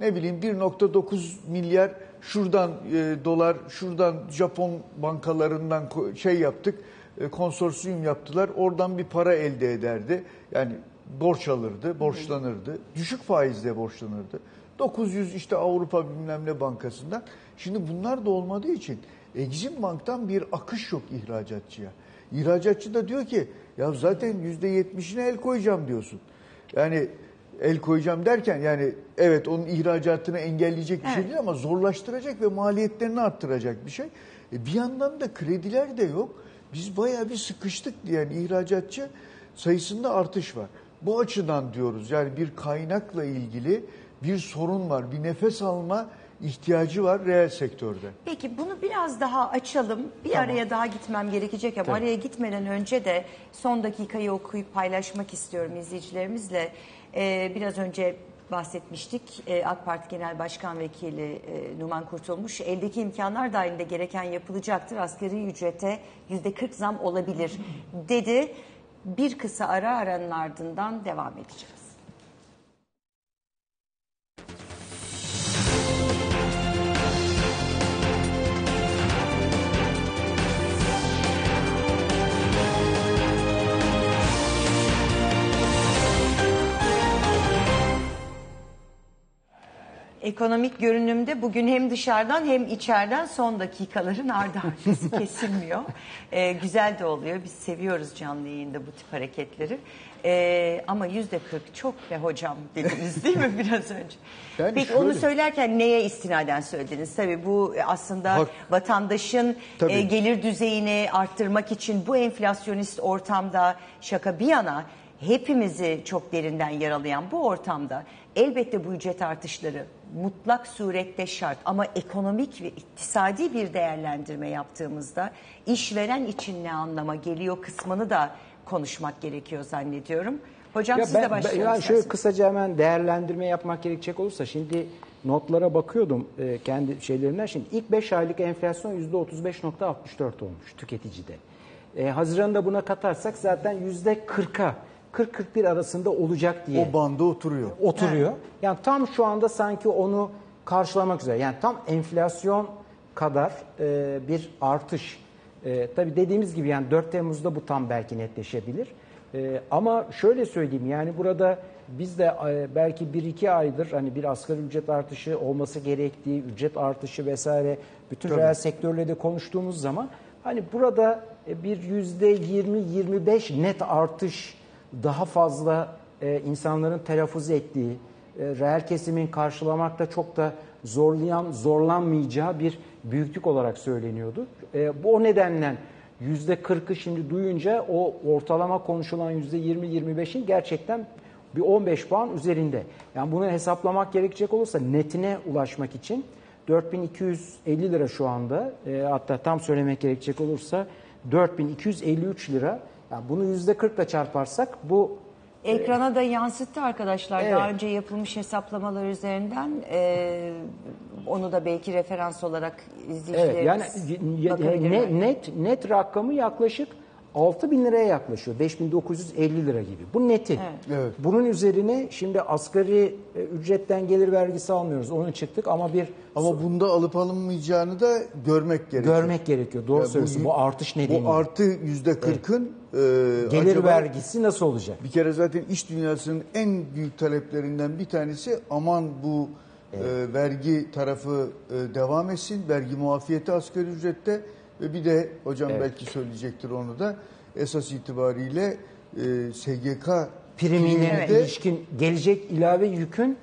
ne bileyim bir nokta dokuz milyar şuradan e, dolar şuradan Japon bankalarından şey yaptık e, konsorsiyum yaptılar oradan bir para elde ederdi yani borç alırdı borçlanırdı düşük faizle borçlanırdı dokuz yüz işte Avrupa bilmem ne bankasından şimdi bunlar da olmadığı için Exim Bank'tan bir akış yok ihracatçıya. İhracatçı da diyor ki ya zaten yüzde yetmişine el koyacağım diyorsun. Yani el koyacağım derken yani evet onun ihracatını engelleyecek bir evet. şey değil ama zorlaştıracak ve maliyetlerini arttıracak bir şey. E bir yandan da krediler de yok. Biz bayağı bir sıkıştık diyen ihracatçı sayısında artış var. Bu açıdan diyoruz yani bir kaynakla ilgili bir sorun var. Bir nefes alma ihtiyacı var reel sektörde. Peki bunu biraz daha açalım. Bir tamam. araya daha gitmem gerekecek ama Tabii. araya gitmeden önce de son dakikayı okuyup paylaşmak istiyorum izleyicilerimizle. Ee, biraz önce bahsetmiştik. AK Parti Genel Başkan Vekili Numan Kurtulmuş, eldeki imkanlar dahilinde gereken yapılacaktır. Asgari ücrete yüzde kırk zam olabilir dedi. Bir kısa ara, aranın ardından devam edeceğiz. Ekonomik görünümde bugün hem dışarıdan hem içeriden son dakikaların ardı arkası kesilmiyor. Ee, güzel de oluyor. Biz seviyoruz canlı yayında bu tip hareketleri. Ee, ama yüzde kırk çok be hocam dediniz değil mi biraz önce? Yani peki şöyle, onu söylerken neye istinaden söylediniz? Tabii bu aslında Hak, vatandaşın e, gelir düzeyini arttırmak için bu enflasyonist ortamda, şaka bir yana, hepimizi çok derinden yaralayan bu ortamda elbette bu ücret artışları mutlak surette şart, ama ekonomik ve iktisadi bir değerlendirme yaptığımızda işveren için ne anlama geliyor kısmını da konuşmak gerekiyor zannediyorum. Hocam ya siz ben, de başlayalım. Ben, ben şöyle kısaca hemen değerlendirme yapmak gerekecek olursa, şimdi notlara bakıyordum e, kendi şeylerinden. Şimdi ilk beş aylık enflasyon yüzde otuz beş nokta altmış dört olmuş tüketicide. E, Haziran'da buna katarsak zaten yüzde kırka kırk kırk bir arasında olacak diye. O banda oturuyor. Oturuyor. Evet. Yani tam şu anda sanki onu karşılamak üzere. Yani tam enflasyon kadar e, bir artış. E, tabii dediğimiz gibi yani dört Temmuz'da bu tam belki netleşebilir. E, ama şöyle söyleyeyim, yani burada biz de e, belki bir iki aydır hani bir asgari ücret artışı olması gerektiği, ücret artışı vesaire bütün reel sektörle de konuştuğumuz zaman hani burada e, bir yüzde yirmi yirmi beş net artış daha fazla e, insanların telaffuz ettiği, e, reel kesimin karşılamakta çok da zorlayan, zorlanmayacağı bir büyüklük olarak söyleniyordu. E, bu o nedenle yüzde kırkı şimdi duyunca o ortalama konuşulan yüzde yirmi yirmi beşin gerçekten bir on beş puan üzerinde. Yani bunu hesaplamak gerekecek olursa netine ulaşmak için dört bin iki yüz elli lira şu anda, e, hatta tam söylemek gerekecek olursa dört bin iki yüz elli üç lira. Yani bunu yüzde kırk ile çarparsak bu... Ekrana da yansıttı arkadaşlar. Evet. Daha önce yapılmış hesaplamalar üzerinden e, onu da belki referans olarak izleyicilerimiz evet, yani ne, net, net rakamı yaklaşık altı bin liraya yaklaşıyor. beş bin dokuz yüz elli lira gibi. Bu neti. Evet. Bunun üzerine şimdi asgari ücretten gelir vergisi almıyoruz. Onu çıktık ama bir... Ama bunda alıp alınmayacağını da görmek gerekiyor. Görmek gerekiyor. Doğru yani söylüyorsun. Bu, bu artış nedeni. Bu artı yüzde kırkın evet. e, gelir vergisi nasıl olacak? Bir kere zaten iş dünyasının en büyük taleplerinden bir tanesi aman bu evet. e, vergi tarafı e, devam etsin. Vergi muafiyeti asgari ücrette. Ve bir de hocam evet. belki söyleyecektir onu da, esas itibariyle e, S G K primine ilişkin gelecek ilave yükün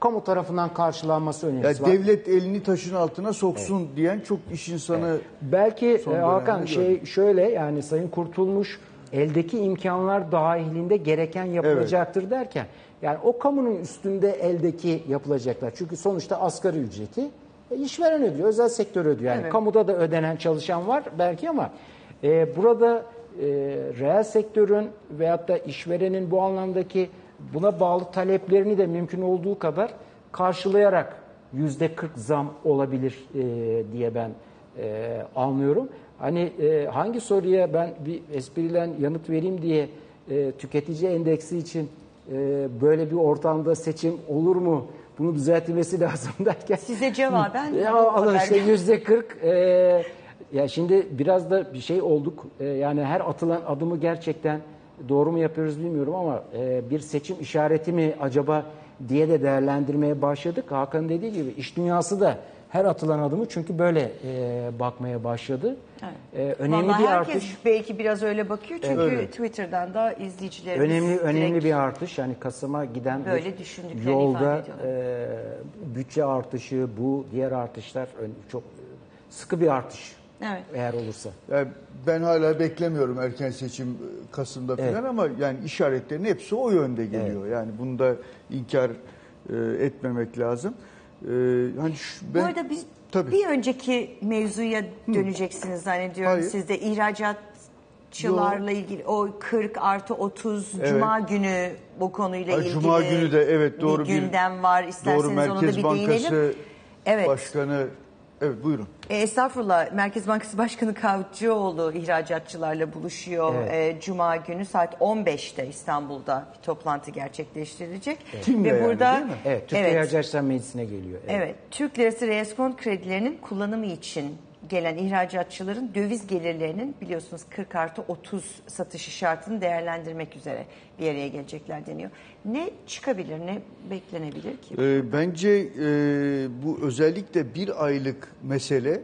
kamu tarafından karşılanması önemlisi var. Devlet elini taşın altına soksun evet. diyen çok iş insanı. Evet. Belki Hakan şey şöyle, yani Sayın Kurtulmuş eldeki imkanlar dahilinde gereken yapılacaktır evet. derken yani o kamunun üstünde eldeki yapılacaklar. Çünkü sonuçta asgari ücreti İşveren ödüyor, özel sektör ödüyor. Yani evet. kamuda da ödenen çalışan var belki ama e, burada e, reel sektörün veyahut da işverenin bu anlamdaki buna bağlı taleplerini de mümkün olduğu kadar karşılayarak yüzde kırk zam olabilir e, diye ben e, anlıyorum. Hani e, hangi soruya ben bir esprilen yanıt vereyim diye e, tüketici endeksi için e, böyle bir ortamda seçim olur mu? Bunu düzeltilmesi lazım derken. Size cevaben. Ya alın işte yüzde kırk. Ya şimdi biraz da bir şey olduk. E, yani her atılan adımı gerçekten doğru mu yapıyoruz bilmiyorum ama e, bir seçim işareti mi acaba diye de değerlendirmeye başladık. Hakan dediği gibi iş dünyası da her atılan adımı çünkü böyle e, bakmaya başladı. Evet. E, önemli vallahi bir herkes artış. Belki biraz öyle bakıyor çünkü evet. Twitter'dan da izleyicilerimiz önemli önemli bir artış, yani Kasım'a giden böyle düşündük, yolda e, bütçe artışı, bu diğer artışlar çok sıkı bir artış evet. eğer olursa. Yani ben hala beklemiyorum erken seçim Kasım'da falan evet. ama yani işaretlerin hepsi o yönde geliyor. Evet. Yani bunu da inkar e, etmemek lazım. Ee, hani şu, ben, bu arada biz, bir önceki mevzuya döneceksiniz zannediyorum. Hayır. Siz de ihracat ihracatçılarla Yo. ilgili o kırk artı otuz evet. Cuma günü bu konuyla ha, ilgili Cuma günü de evet doğru bir gündem bir, var. İsterseniz doğru, ona da bir Bankası değinelim. Evet. Başkanı evet buyurun. E, estağfurullah. Merkez Bankası Başkanı Kavcıoğlu ihracatçılarla buluşuyor. Evet. E, Cuma günü saat on beşte İstanbul'da bir toplantı gerçekleştirilecek. Evet. Ve yani, burada evet, Türkiye evet. İhracatçılar Meclisi'ne geliyor. Evet. evet. Türk lirası reskont kredilerinin kullanımı için gelen ihracatçıların döviz gelirlerinin biliyorsunuz kırk artı otuz satışı şartını değerlendirmek üzere bir araya gelecekler deniyor. Ne çıkabilir, ne beklenebilir ki? E, bence e, bu özellikle bir aylık mesele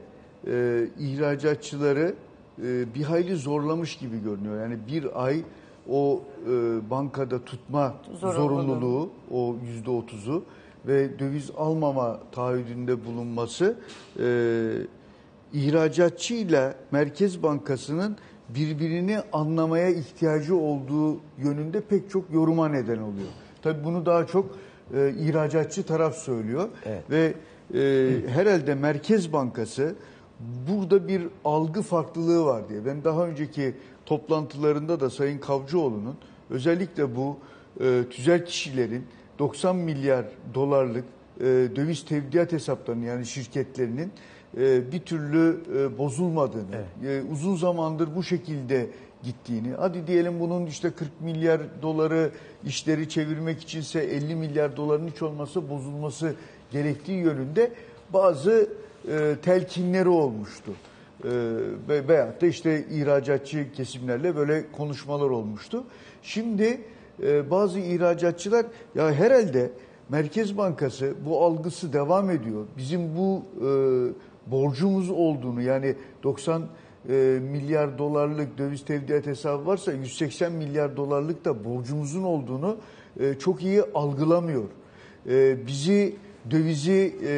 e, ihracatçıları e, bir hayli zorlamış gibi görünüyor. Yani bir ay o e, bankada tutma zorunluluğu, zorunluluğu o yüzde otuzu ve döviz almama taahhüdünde bulunması... E, İhracatçıyla Merkez Bankası'nın birbirini anlamaya ihtiyacı olduğu yönünde pek çok yoruma neden oluyor. Tabii bunu daha çok e, ihracatçı taraf söylüyor. Evet. Ve e, herhalde Merkez Bankası burada bir algı farklılığı var diye. Ben daha önceki toplantılarında da Sayın Kavcıoğlu'nun özellikle bu e, tüzel kişilerin doksan milyar dolarlık e, döviz tevdiat hesaplarını yani şirketlerinin bir türlü bozulmadığını, evet. uzun zamandır bu şekilde gittiğini, hadi diyelim bunun işte kırk milyar doları işleri çevirmek içinse elli milyar doların hiç olmazsa bozulması gerektiği yönünde bazı telkinleri olmuştu. Veyahut da işte ihracatçı kesimlerle böyle konuşmalar olmuştu. Şimdi bazı ihracatçılar ya herhalde Merkez Bankası bu algısı devam ediyor. Bizim bu e, borcumuz olduğunu yani doksan milyar dolarlık döviz tevdiat hesabı varsa yüz seksen milyar dolarlık da borcumuzun olduğunu e, çok iyi algılamıyor. E, bizi dövizi e,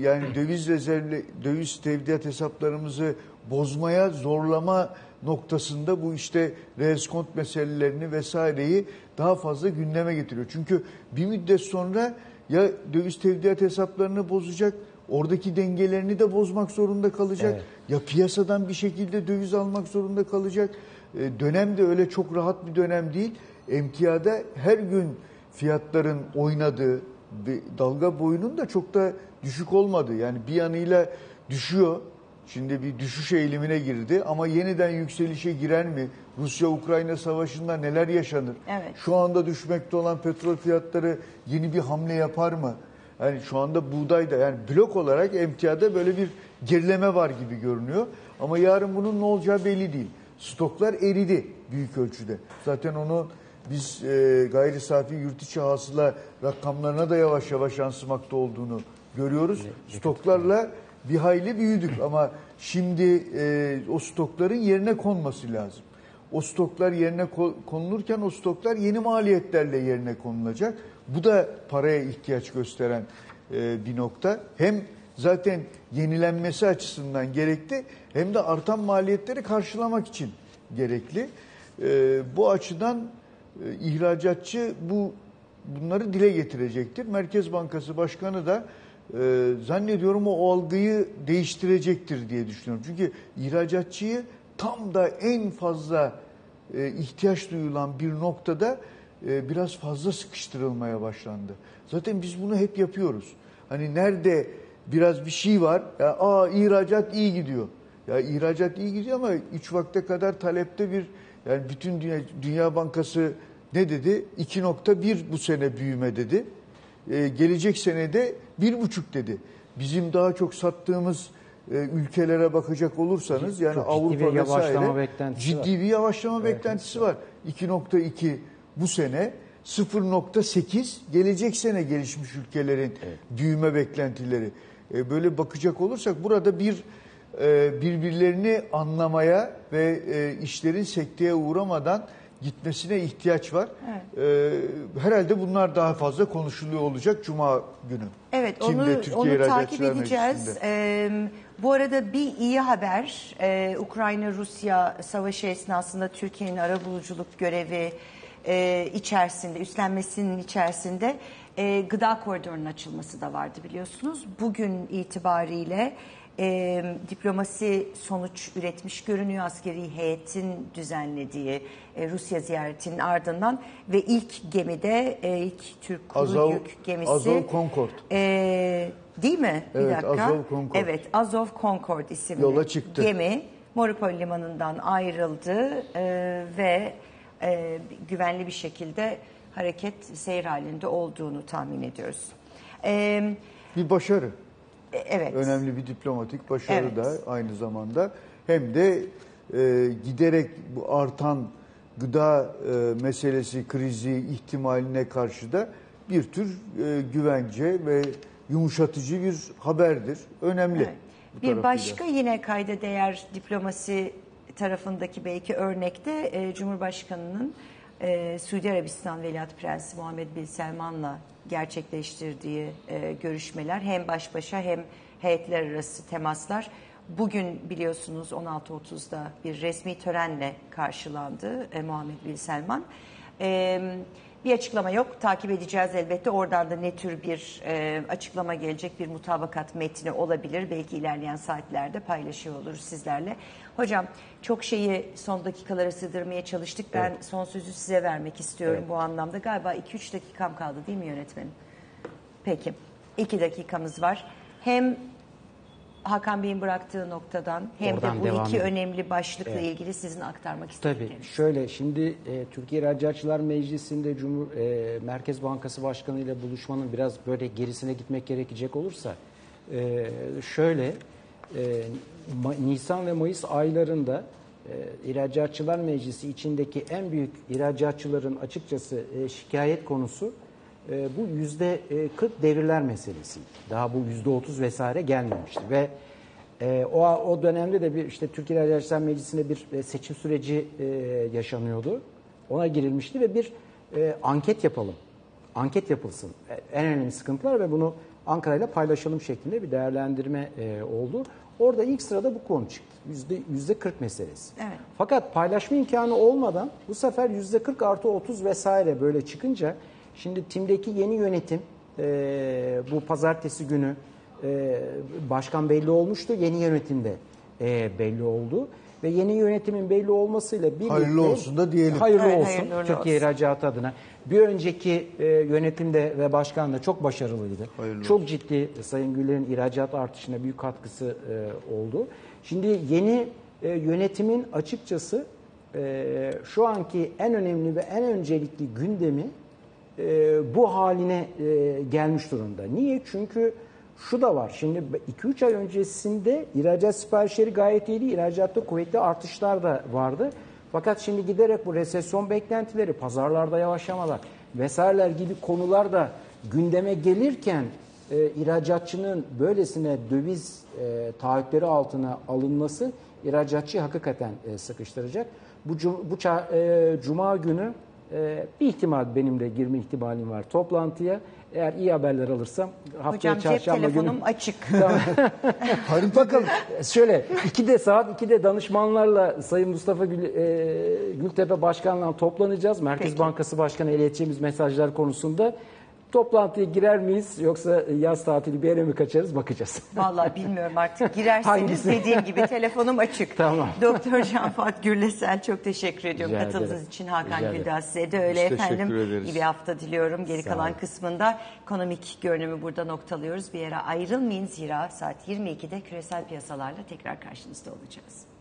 yani döviz rezervli döviz tevdiat hesaplarımızı bozmaya zorlama noktasında bu işte reskont meselelerini vesaireyi daha fazla gündeme getiriyor. Çünkü bir müddet sonra ya döviz tevdiat hesaplarını bozacak, oradaki dengelerini de bozmak zorunda kalacak. Evet. Ya piyasadan bir şekilde döviz almak zorunda kalacak. E, dönem de öyle çok rahat bir dönem değil. Emtiada her gün fiyatların oynadığı, dalga boyunun da çok da düşük olmadığı. Yani bir yanıyla düşüyor. Şimdi bir düşüş eğilimine girdi ama yeniden yükselişe girer mi? Rusya-Ukrayna savaşında neler yaşanır? Evet. Şu anda düşmekte olan petrol fiyatları yeni bir hamle yapar mı? Yani şu anda buğdayda yani blok olarak emtiada böyle bir gerileme var gibi görünüyor. Ama yarın bunun ne olacağı belli değil. Stoklar eridi büyük ölçüde. Zaten onu biz e, gayri safi yurt içi hasıla rakamlarına da yavaş yavaş yansımakta olduğunu görüyoruz. Stoklarla bir hayli büyüdük ama şimdi e, o stokların yerine konması lazım. O stoklar yerine ko- konulurken o stoklar yeni maliyetlerle yerine konulacak. Bu da paraya ihtiyaç gösteren e, bir nokta. Hem zaten yenilenmesi açısından gerekli hem de artan maliyetleri karşılamak için gerekli. E, bu açıdan e, ihracatçı bu bunları dile getirecektir. Merkez Bankası Başkanı da Ee, zannediyorum o algıyı değiştirecektir diye düşünüyorum. Çünkü ihracatçıyı tam da en fazla e, ihtiyaç duyulan bir noktada e, biraz fazla sıkıştırılmaya başlandı. Zaten biz bunu hep yapıyoruz. Hani nerede biraz bir şey var, ya, aa ihracat iyi gidiyor. Ya ihracat iyi gidiyor ama üç vakte kadar talepte bir, yani bütün Dünya, Dünya Bankası ne dedi? iki nokta bir bu sene büyüme dedi. Ee, gelecek senede bir buçuk dedi. Bizim daha çok sattığımız e, ülkelere bakacak olursanız yani çok Avrupa ciddi bir yavaşlama beklentisi ciddi bir yavaşlama var. beklentisi var. iki nokta iki bu sene, sıfır nokta sekiz gelecek sene gelişmiş ülkelerin evet. büyüme beklentileri. E, böyle bakacak olursak burada bir e, birbirlerini anlamaya ve e, işlerin sekteye uğramadan gitmesine ihtiyaç var. Evet. Ee, herhalde bunlar daha fazla konuşuluyor olacak Cuma günü. Evet, Kimde, onu, Türkiye onu takip edeceğiz. Ee, bu arada bir iyi haber, ee, Ukrayna-Rusya savaşı esnasında Türkiye'nin arabuluculuk görevi e, içerisinde, üstlenmesinin içerisinde E, gıda koridorunun açılması da vardı biliyorsunuz. Bugün itibariyle e, diplomasi sonuç üretmiş görünüyor. Askeri heyetin düzenlediği e, Rusya ziyaretinin ardından ve ilk gemide e, ilk Türk kuru yük gemisi. Azov Concord. E, değil mi? Evet, bir dakika. Azov Concord. Evet, Azov Concord isimli yola çıktı. Gemi Morupol limanından ayrıldı e, ve e, güvenli bir şekilde hareket seyir halinde olduğunu tahmin ediyoruz. Ee, bir başarı. Evet. Önemli bir diplomatik başarı, evet, da aynı zamanda. Hem de e, giderek bu artan gıda e, meselesi, krizi ihtimaline karşı da bir tür e, güvence ve yumuşatıcı bir haberdir. Önemli. Evet. Bir başka yine kayda değer diplomasi tarafındaki belki örnekte e, Cumhurbaşkanı'nın Ee, Suudi Arabistan Veliaht Prensi Muhammed bin Selman'la gerçekleştirdiği e, görüşmeler, hem baş başa hem heyetler arası temaslar bugün biliyorsunuz on altı otuzda bir resmi törenle karşılandı e, Muhammed bin Selman. E, bir açıklama yok, takip edeceğiz elbette, oradan da ne tür bir e, açıklama gelecek, bir mutabakat metni olabilir, belki ilerleyen saatlerde paylaşıyor oluruz sizlerle. Hocam, çok şeyi son dakikalara sığdırmaya çalıştık. Ben evet. son sözü size vermek istiyorum evet. bu anlamda. Galiba iki üç dakikam kaldı değil mi yönetmenim? Peki, iki dakikamız var. Hem Hakan Bey'in bıraktığı noktadan hem Oradan de bu iki edin. önemli başlıkla evet. ilgili sizin aktarmak istedikleriniz. Tabii, şöyle şimdi e, Türkiye İhracatçılar Meclisi'nde Cumhur e, Merkez Bankası Başkanı ile buluşmanın biraz böyle gerisine gitmek gerekecek olursa e, şöyle... E, Nisan ve Mayıs aylarında e, İhracatçılar Meclisi içindeki en büyük ihracatçıların açıkçası e, şikayet konusu e, bu yüzde kırk devirler meselesiydi. Daha bu yüzde otuz vesaire gelmemişti ve e, o o dönemde de bir işte Türkiye İhracatçılar Meclisi'nde bir seçim süreci e, yaşanıyordu. Ona girilmişti ve bir e, anket yapalım, anket yapılsın. En önemli sıkıntılar ve bunu Ankara'yla paylaşalım şeklinde bir değerlendirme e, oldu. Orada ilk sırada bu konu çıktı. Yüzde kırk meselesi. Evet. Fakat paylaşma imkanı olmadan bu sefer yüzde kırk artı otuz vesaire böyle çıkınca şimdi Tim'deki yeni yönetim e, bu pazartesi günü e, başkan belli olmuştu. Yeni yönetimde e, belli oldu. Ve yeni yönetimin belli olmasıyla birlikte... Hayırlı olsun da diyelim. Hayırlı olsun, hayır, hayırlı Türkiye olsun. İhracatı adına. Bir önceki e, yönetimde ve başkan da çok başarılıydı. Hayırlı çok olsun. Ciddi Sayın Güller'in ihracat artışına büyük katkısı e, oldu. Şimdi yeni e, yönetimin açıkçası e, şu anki en önemli ve en öncelikli gündemi e, bu haline e, gelmiş durumda. Niye? Çünkü... Şu da var, şimdi iki üç ay öncesinde ihracat siparişleri gayet iyiydi, ihracatta kuvvetli artışlar da vardı. Fakat şimdi giderek bu resesyon beklentileri, pazarlarda yavaşlamalar vesaireler gibi konular da gündeme gelirken e, ihracatçının böylesine döviz e, taahhütleri altına alınması ihracatçıyı hakikaten e, sıkıştıracak. Bu, bu e, cuma günü e, bir ihtimal benim de girme ihtimalim var toplantıya. Eğer iyi haberler alırsam haftaya çarşamba günü... Hocam cep telefonum günü... açık. Harika. Bakın şöyle ikide saat ikide danışmanlarla Sayın Mustafa Gül, e, Gültepe Başkan'la toplanacağız. Merkez Peki. Bankası Başkanı ile ileteceğimiz mesajlar konusunda. Toplantıya girer miyiz yoksa yaz tatili bir yere mi kaçarız bakacağız. Vallahi bilmiyorum artık, girerseniz dediğim gibi telefonum açık. Tamam. Doktor Can Fuat Gürlesel, çok teşekkür ediyorum Rica katıldığınız ederim. için. Hakan Güldağ size de öyle Biz efendim. İyi bir hafta diliyorum. Geri Sağ kalan olun. kısmında ekonomik görünümü burada noktalıyoruz. Bir yere ayrılmayın zira saat yirmi ikide küresel piyasalarla tekrar karşınızda olacağız.